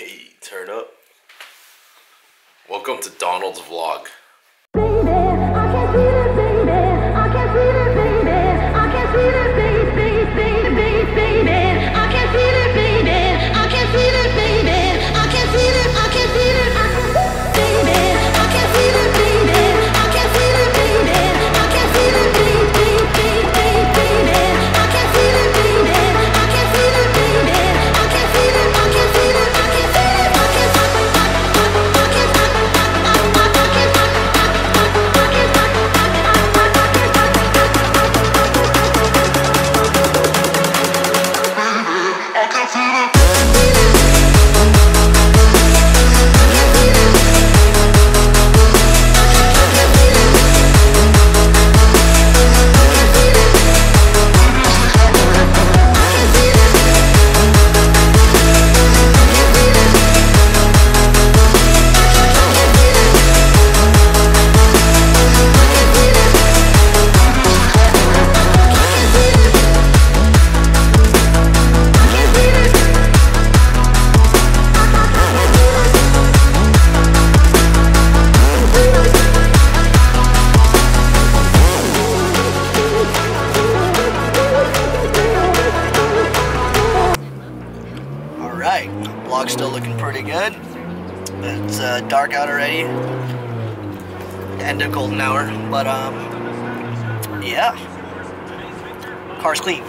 Hey, turn up. Welcome to Donald's vlog. Alright, vlog's still looking pretty good. It's dark out already. End of golden hour, but yeah. Car's clean.